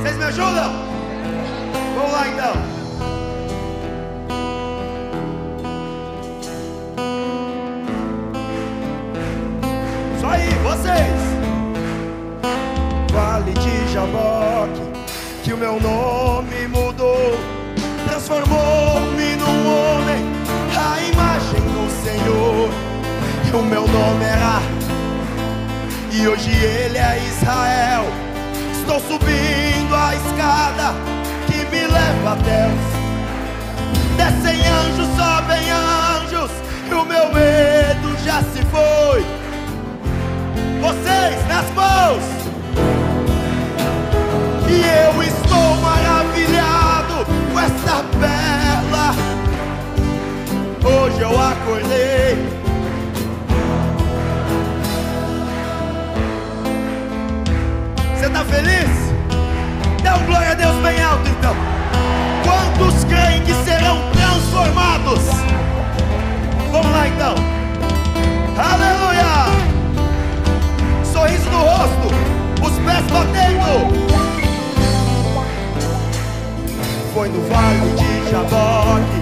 Vocês me ajudam? Vamos lá então. Isso aí, vocês. Vale de Jaboque, que o meu nome mudou, transformou-me num homem, a imagem do Senhor. E o meu nome era, e hoje ele é Israel. Estou subindo a escada que me leva a Deus. Descem anjos, sobem anjos, e o meu medo já se foi. Vocês nas mãos, e eu estou maravilhado com esta bela. Hoje eu acordei. Tá feliz? Dá um glória a Deus bem alto então. Quantos creem que serão transformados? Vamos lá então. Aleluia! Sorriso no rosto, os pés batendo. Foi no vale de Jaboque